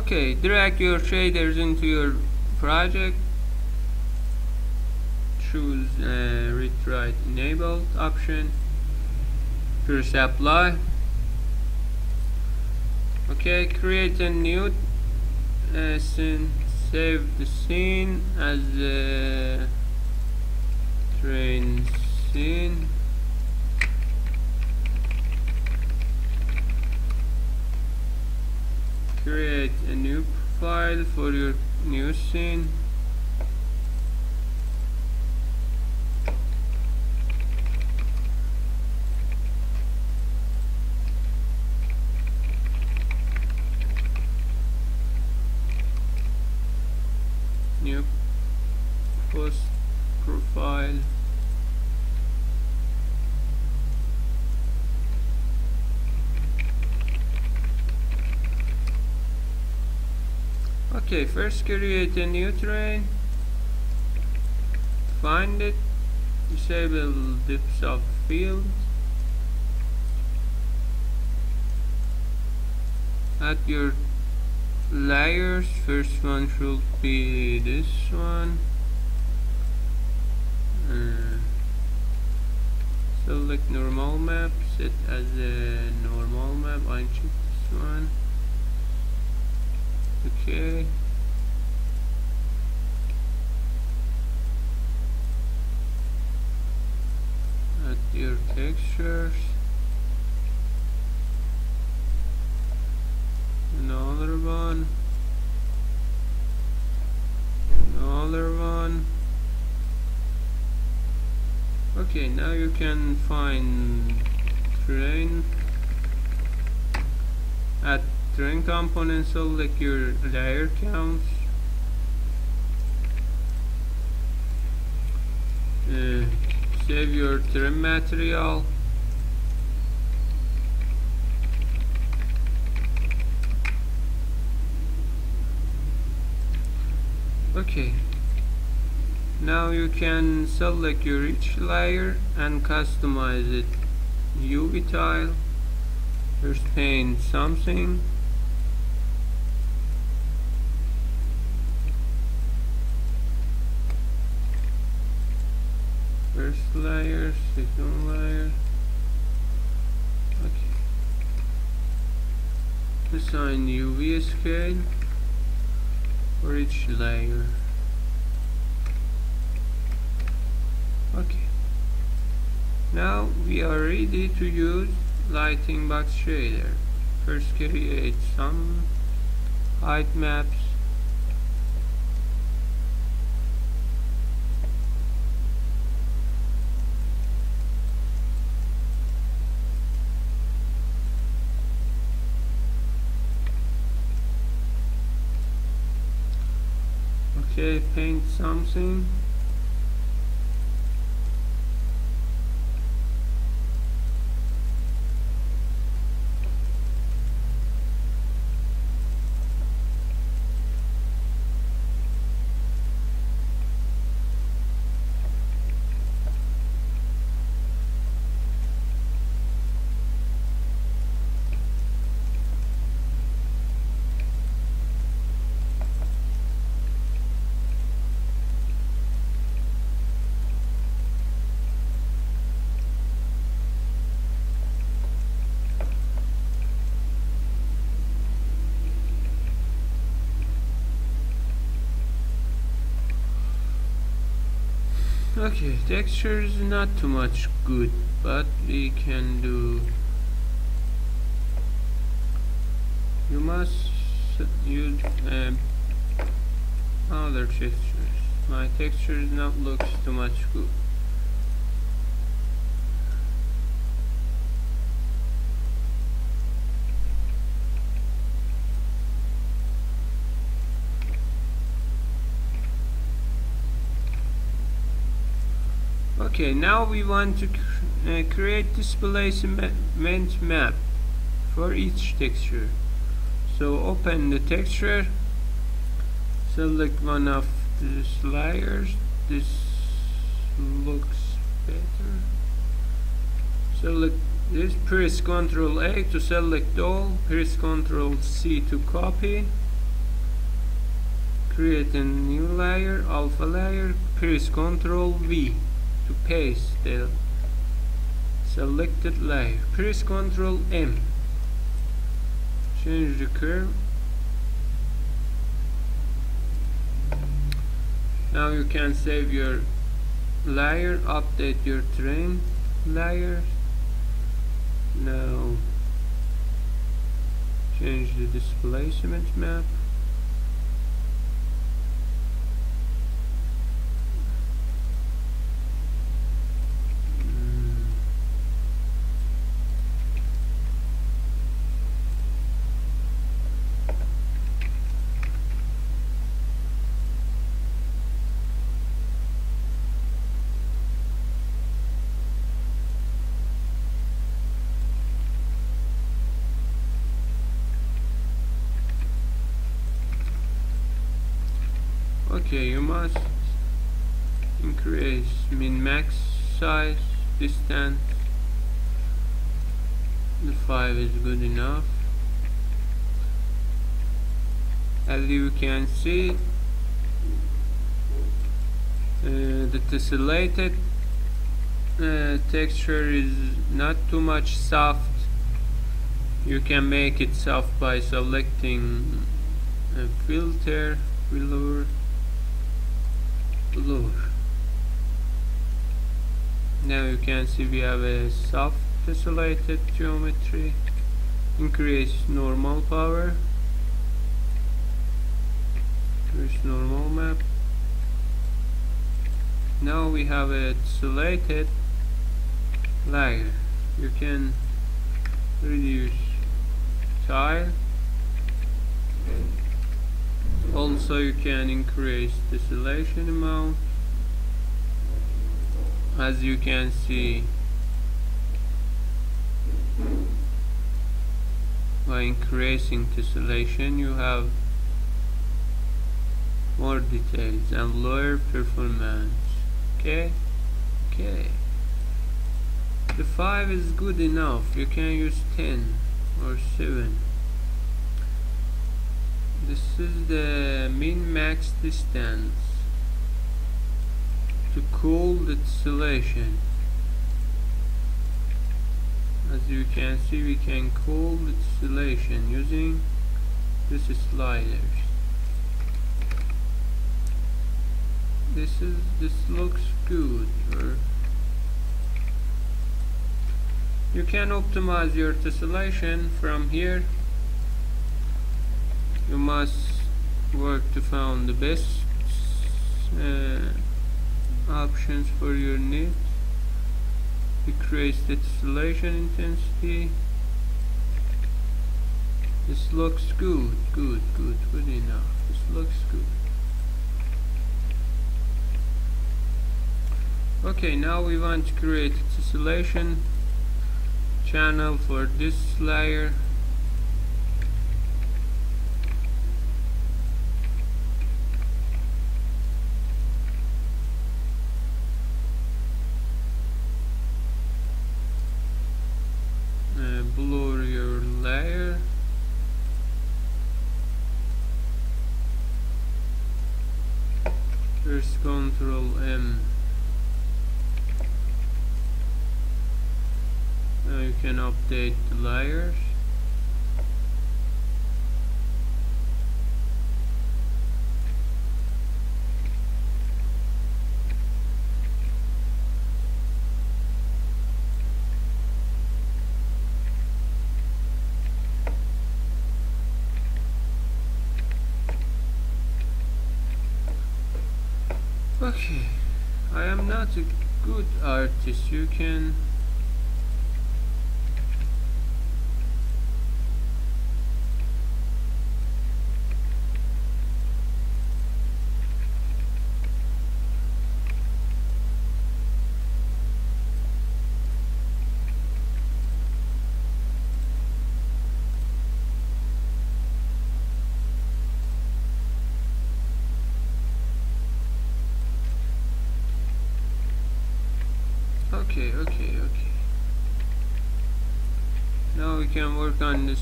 Okay, drag your shaders into your project. Choose read-write enabled option. Press apply. Okay, create a new scene. Save the scene as a train scene. Create a new file for your new scene. New post profile. Okay, first create a new train. Find it. Disable depth of field. Add your layers. First one should be this one. Select normal map, set as a normal map. Uncheck this one. Okay, add your textures. Another one. Okay, now you can find train. Add train components. Select your layer counts. Save your trim material. Okay, now you can select your each layer and customize it. UV tile, first paint something. First layer, second layer. Okay, assign UV scale for each layer. Okay, now we are ready to use lighting box shader. First create some height maps. Okay, paint something. Okay, texture is not too much good, but we can do. You must use other textures. My texture is not looks too much good. Okay, now we want to create displacement map for each texture. So open the texture, select one of these layers. This looks better. Select this, press Ctrl A to select all, press Ctrl C to copy, create a new layer, alpha layer, press Ctrl V to paste the selected layer, press Ctrl M, change the curve. Now you can save your layer, update your train layer. Now change the displacement map. Okay, you must increase min-max size, distance, the 5 is good enough. As you can see, the tessellated texture is not too much soft. You can make it soft by selecting a filter, blur. Now you can see we have a soft tessellated geometry. Increase normal power. Increase normal map. Now we have a tessellated layer. You can reduce tile. Also you can increase tessellation amount. As you can see, by increasing tessellation you have more details and lower performance. Okay, the 5 is good enough. You can use 10 or 7. This is the min-max distance to cool the tessellation. As you can see, we can cool the tessellation using this sliders. This looks good. You can optimize your tessellation from here. You must work to find the best options for your needs. Decrease the tessellation intensity. This looks good enough. This looks good. Okay, now we want to create a tessellation channel for this layer. Blur your layer. Press Ctrl M. Now you can update the layers. Okay, I am not a good artist. You can Okay. Now we can work on this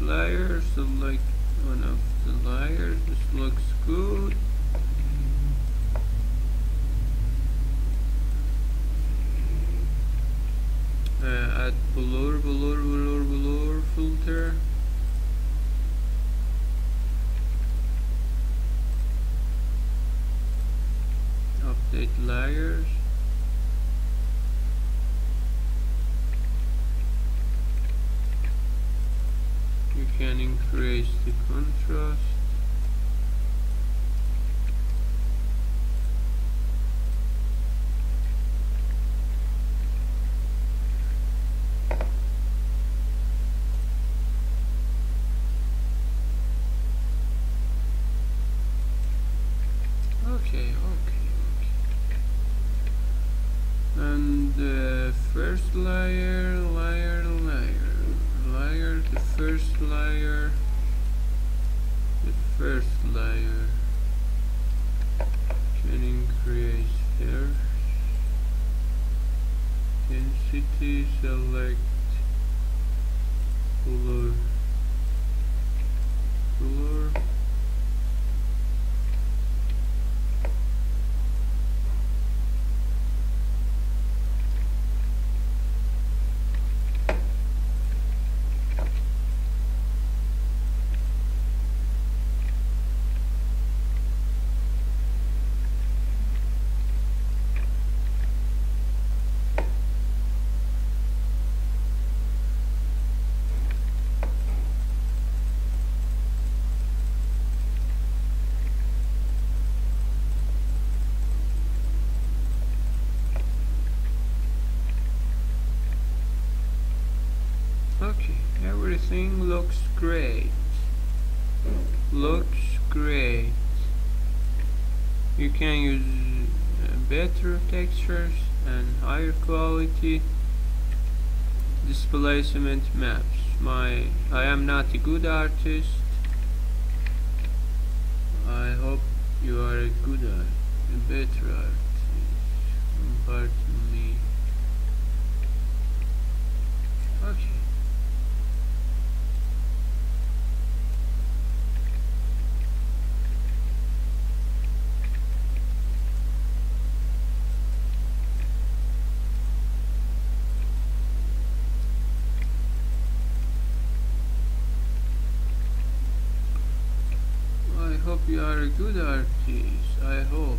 layer, so like one of the layers. This looks good. Add blur filter. Update layers. You can increase the contrast. Okay. And the first layer, the first layer, the first layer. Can increase here. Density, select color. Okay, everything looks great. You can use better textures and higher quality displacement maps. I am not a good artist. I hope you are a better artist compared to me. Okay. I hope you are a good artist. I hope.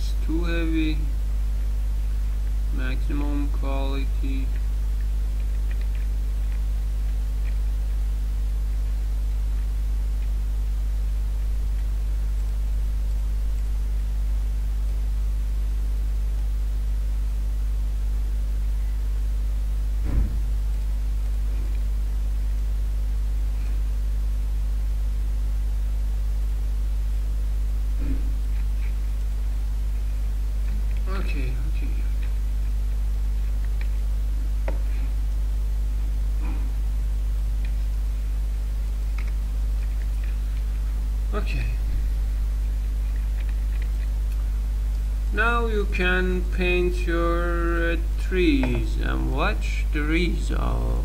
It's too heavy. Maximum quality. Okay. Okay. Now you can paint your trees and watch the result.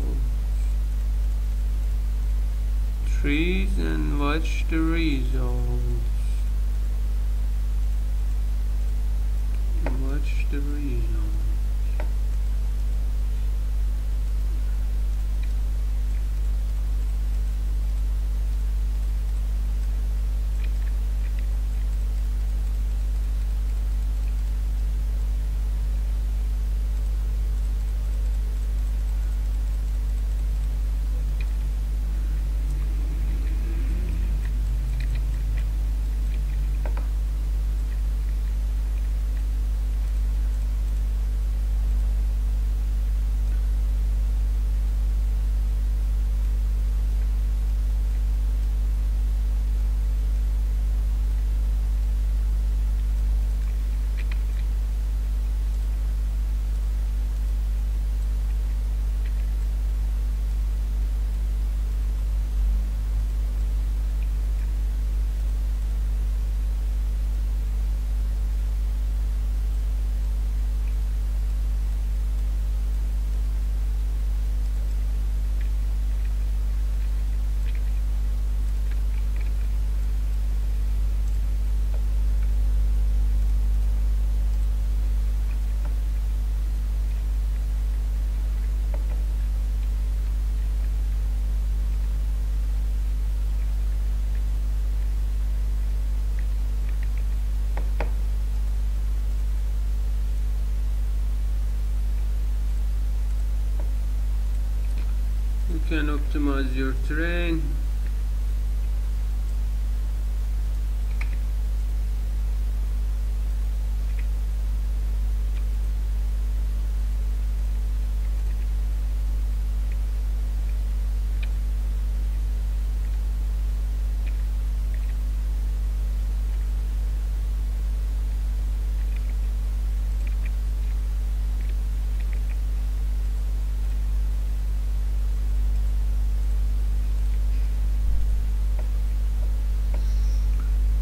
can optimize your terrain.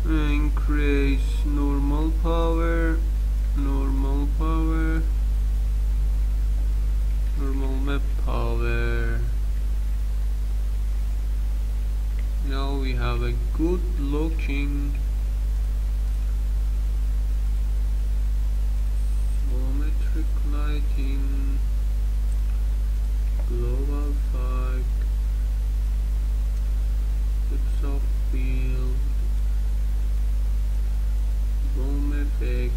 Increase normal power, normal map power. Now we have a good looking volumetric lighting, global 5, depth of field, boom effect,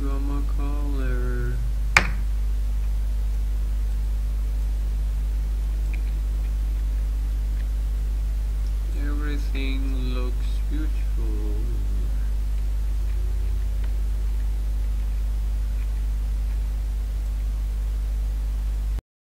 gamma color.